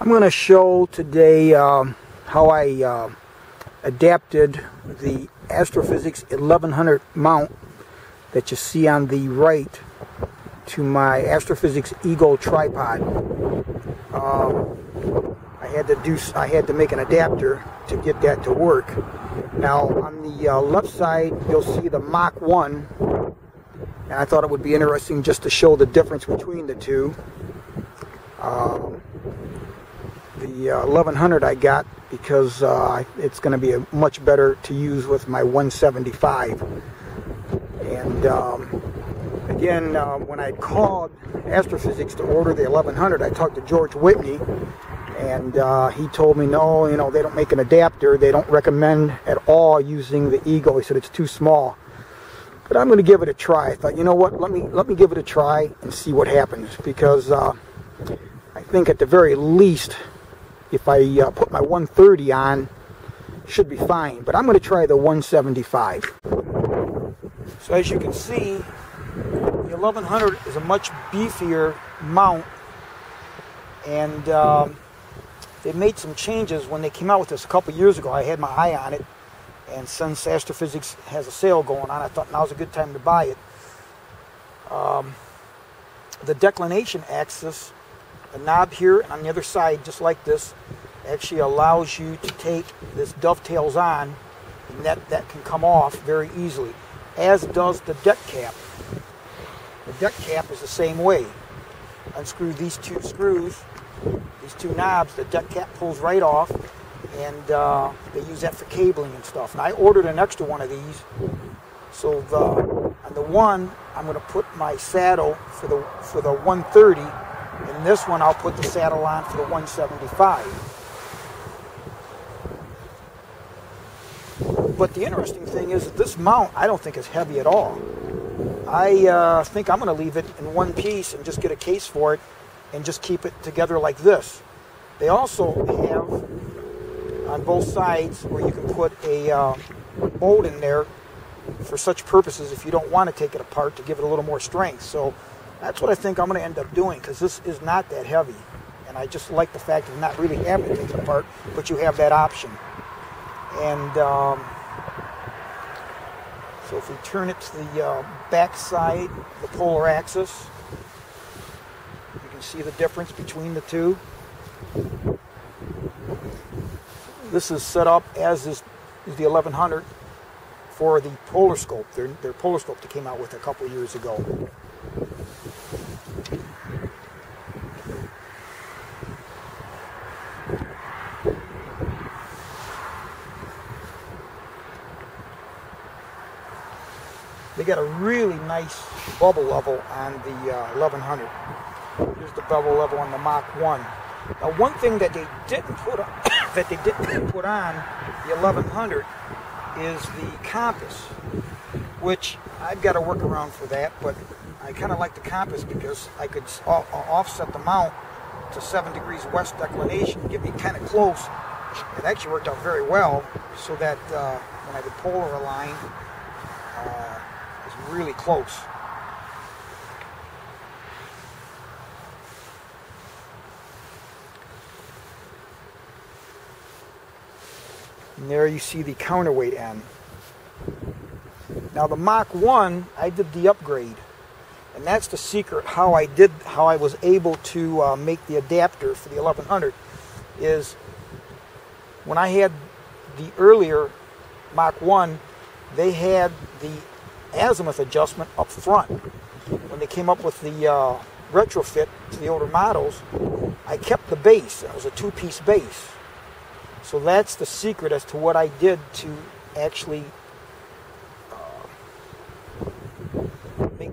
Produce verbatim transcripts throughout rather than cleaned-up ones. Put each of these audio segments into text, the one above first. I'm going to show today um, how I uh, adapted the Astro Physics eleven hundred mount that you see on the right to my Astro Physics Eagle tripod. Um, I had to do I had to make an adapter to get that to work. Now on the uh, left side you'll see the Mach one, and I thought it would be interesting just to show the difference between the two. Um, The uh, eleven hundred I got because uh, it's going to be a much better to use with my one seventy-five. And um, again, uh, when I called Astro Physics to order the eleven hundred, I talked to George Whitney, and uh, he told me, no, you know, they don't make an adapter. They don't recommend at all using the Eagle. He said it's too small. But I'm going to give it a try. I thought, you know what? Let me let me give it a try and see what happens, because uh, I think at the very least, if I uh, put my one thirty on, should be fine. But I'm going to try the one seventy-five. So as you can see, the eleven hundred is a much beefier mount, and um, they made some changes when they came out with this a couple years ago. I had my eye on it, and since Astro Physics has a sale going on, I thought now's a good time to buy it. Um, the declination axis, the knob here and on the other side, just like this, actually allows you to take this dovetails on, and that, that can come off very easily, as does the deck cap. The deck cap is the same way. Unscrew these two screws, these two knobs, the deck cap pulls right off, and uh, they use that for cabling and stuff. And I ordered an extra one of these, so the, on the one, I'm going to put my saddle for the, for the one thirty, and this one I'll put the saddle on for the one seventy-five. But the interesting thing is that this mount I don't think is heavy at all. I uh, think I'm going to leave it in one piece and just get a case for it and just keep it together like this. They also have on both sides where you can put a uh, bolt in there for such purposes if you don't want to take it apart to give it a little more strength. So that's what I think I'm going to end up doing, because this is not that heavy. And I just like the fact of not really having to take it apart, but you have that option. And um, so if we turn it to the uh, back side, the polar axis, you can see the difference between the two. This is set up, as is, is the eleven hundred, for the polar scope, their, their polar scope that came out with a couple years ago. They got a really nice bubble level on the uh, eleven hundred. Here's the bubble level on the Mach one. Now, one thing that they didn't put on, that they didn't put on the eleven hundred is the compass, which I've got to work around for that, but I kind of like the compass because I could off offset the mount to seven degrees west declination, get me kind of close. It actually worked out very well, so that uh, when I did polar align, uh, it was really close. And there you see the counterweight end. Now the Mach one, I did the upgrade. And that's the secret how I did, how I was able to uh, make the adapter for the eleven hundred, is when I had the earlier Mach one, they had the azimuth adjustment up front. When they came up with the uh, retrofit to the older models, I kept the base. That was a two-piece base. So that's the secret as to what I did to actually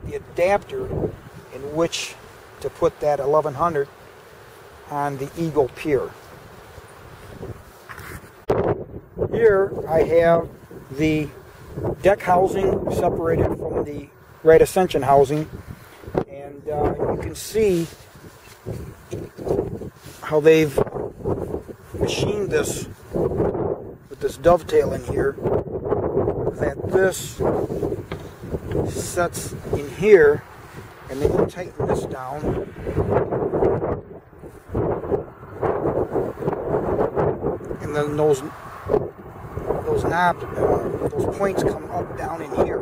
the adapter in which to put that eleven hundred on the Eagle pier. Here I have the deck housing separated from the right ascension housing, and uh, you can see how they've machined this with this dovetail in here, that this sets in here, and then you tighten this down then those those knobs, uh, those points come up, down in here.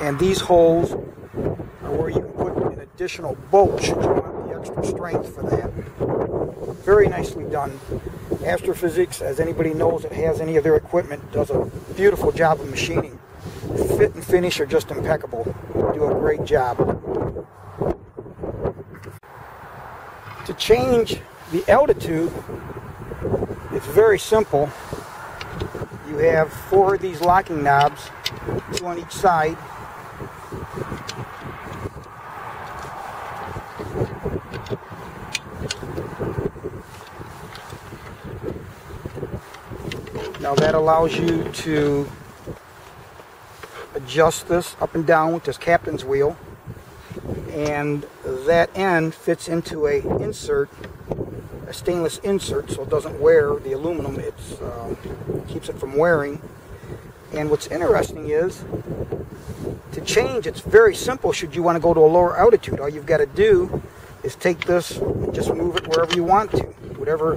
And these holes are where you can put an additional bolt should you want the extra strength for that. Very nicely done. Astro Physics, as anybody knows that has any of their equipment, does a beautiful job of machining. Fit and finish are just impeccable. They do a great job. To change the altitude, it's very simple. You have four of these locking knobs, two on each side. Now that allows you to adjust this up and down with this captain's wheel, and that end fits into a insert, a stainless insert, so it doesn't wear the aluminum. It's uh, keeps it from wearing. And what's interesting is to change, it's very simple. Should you want to go to a lower altitude, all you've got to do is take this and just move it wherever you want to, whatever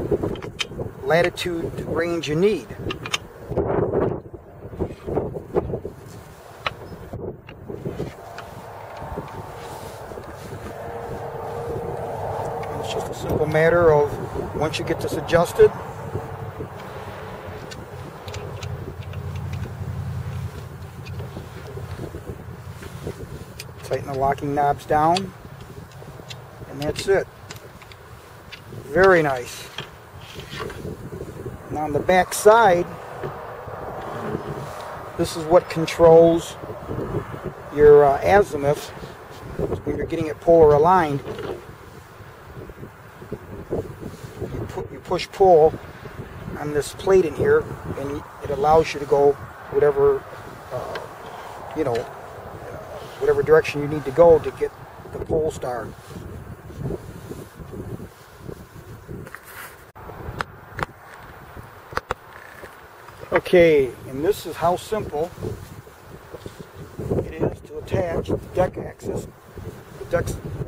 latitude range you need. Matter of once you get this adjusted, tighten the locking knobs down, and that's it. Very nice. And on the back side, this is what controls your uh, azimuth when you're getting it polar aligned. Push-pull on this plate in here, and it allows you to go whatever, uh, you know, uh, whatever direction you need to go to get the pole star. Okay, and this is how simple it is to attach the deck axis, the deck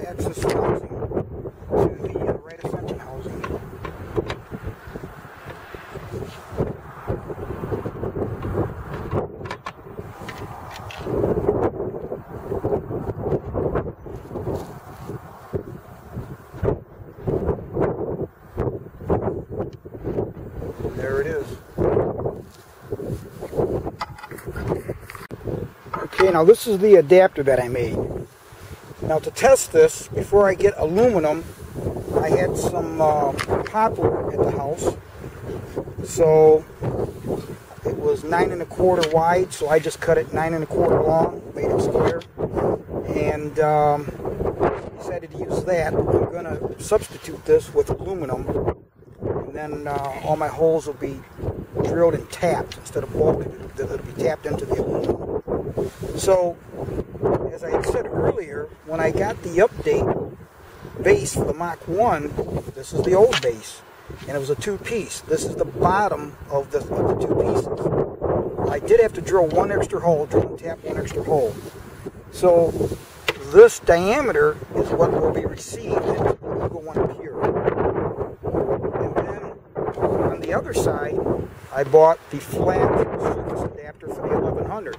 axis housing to the uh, right ascension housing. Now this is the adapter that I made. Now to test this, before I get aluminum, I had some uh, poplar at the house. So it was nine and a quarter wide, so I just cut it nine and a quarter long, made it square, and um, decided to use that. I'm going to substitute this with aluminum, and then uh, all my holes will be drilled and tapped instead of bolted. It'll be tapped into the aluminum. So, as I had said earlier, when I got the update base for the Mach one, this is the old base, and it was a two-piece. This is the bottom of the, of the two pieces. I did have to drill one extra hole, drill and tap one extra hole. So, this diameter is what will be received in the Eagle one Pure. And then, on the other side, I bought the flat surface adapter for the eleven hundred.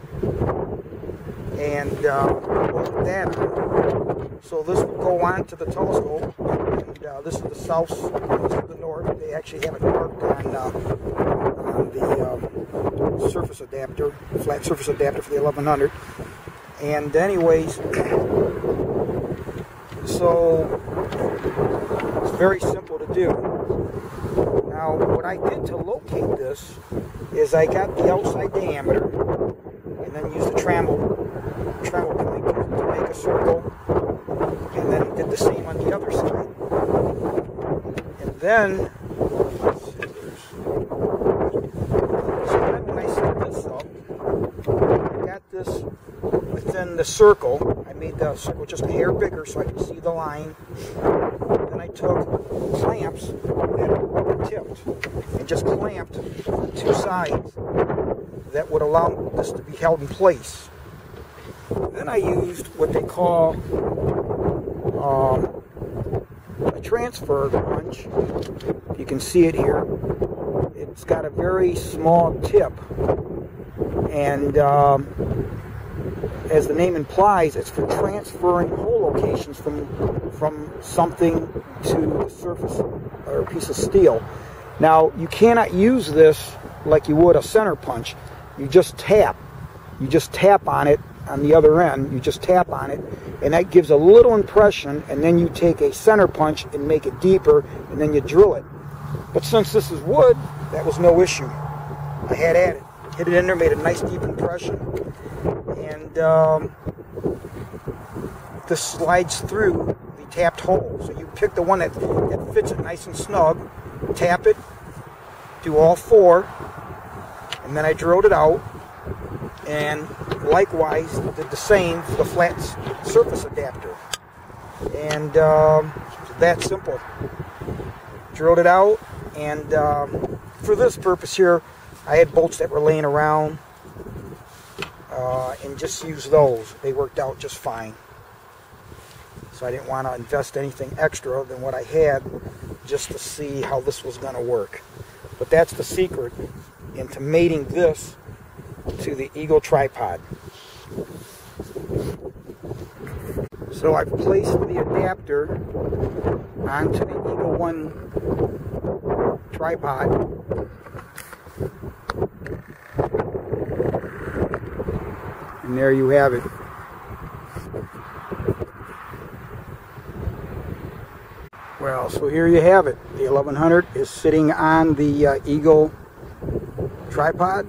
And uh, put that on. So this will go on to the telescope, and uh, this is the south, this is the north. They actually have it marked on, uh, on the uh, surface adapter, flat surface adapter for the eleven hundred. And anyways, so it's very simple to do. Now what I did to locate this is I got the outside diameter and then used the trammel. Travel to make, to make a circle, and then did the same on the other side. And then, let's see, so then when I set this up, I got this within the circle. I made the circle just a hair bigger so I could see the line. Then I took clamps that tipped and just clamped the two sides that would allow this to be held in place. Then I used what they call um, a transfer punch, if you can see it here, it's got a very small tip, and um, as the name implies, it's for transferring hole locations from from something to the surface or a piece of steel. Now, you cannot use this like you would a center punch. You just tap. You just tap on it on the other end. You just tap on it, and that gives a little impression, and then you take a center punch and make it deeper, and then you drill it. But since this is wood, that was no issue. I had at it. Hit it in there, made a nice deep impression, and um, this slides through the tapped hole. So you pick the one that, that fits it nice and snug, tap it, do all four, and then I drilled it out, and likewise did the same for the flat surface adapter. And um, it's that simple. Drilled it out, and um, for this purpose here, I had bolts that were laying around, uh, and just used those. They worked out just fine. So I didn't want to invest anything extra than what I had just to see how this was going to work. But that's the secret into mating this to the Eagle tripod. So I've placed the adapter onto the Eagle one tripod. And there you have it. Well, so here you have it. The eleven hundred is sitting on the uh, Eagle tripod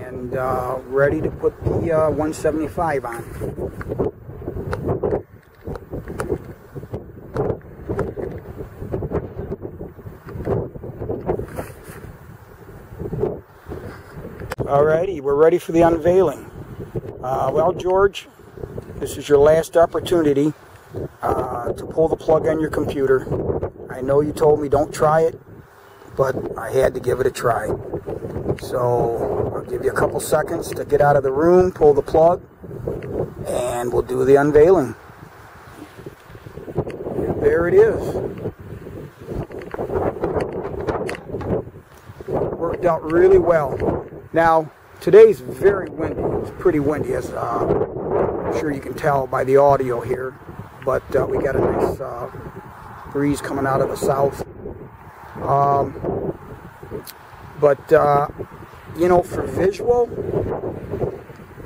and uh, ready to put the uh, one seventy-five on. Alrighty, we're ready for the unveiling. Uh, well, George, this is your last opportunity uh, to pull the plug on your computer. I know you told me don't try it, but I had to give it a try. So I'll give you a couple seconds to get out of the room, pull the plug, and we'll do the unveiling. And there it is. Worked out really well. Now, today's very windy. It's pretty windy, as uh, I'm sure you can tell by the audio here. But uh, we got a nice uh, breeze coming out of the south. Um, but, uh, you know, for visual,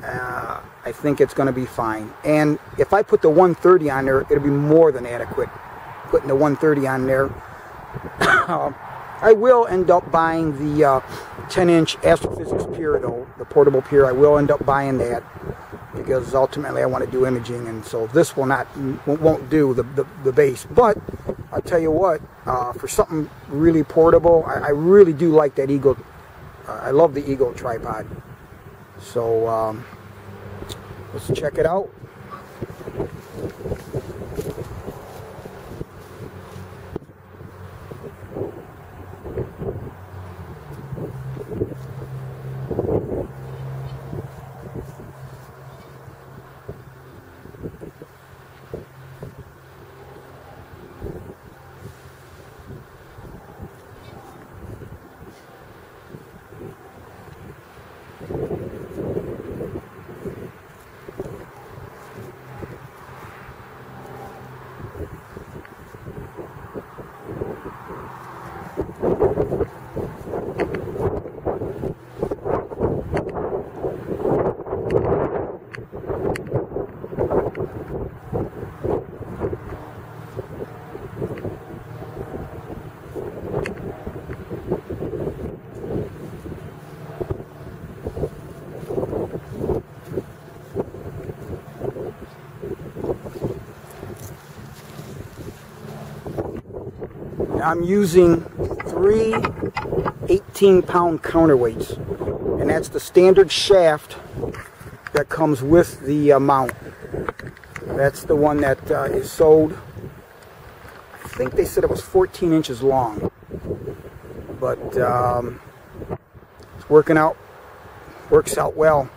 uh, I think it's going to be fine. And if I put the one thirty on there, it'll be more than adequate. Putting the one thirty on there. uh, I will end up buying the uh, ten inch Astro Physics pier, though, the portable pier. I will end up buying that because ultimately I want to do imaging, and so this will not won't do the the, the base. But I'll tell you what, uh, for something really portable, I, I really do like that Eagle. Uh, I love the Eagle tripod. So um, let's check it out. I'm using three eighteen pound counterweights, and that's the standard shaft that comes with the uh, mount. That's the one that uh, is sold. I think they said it was fourteen inches long, but um, it's working out, works out well.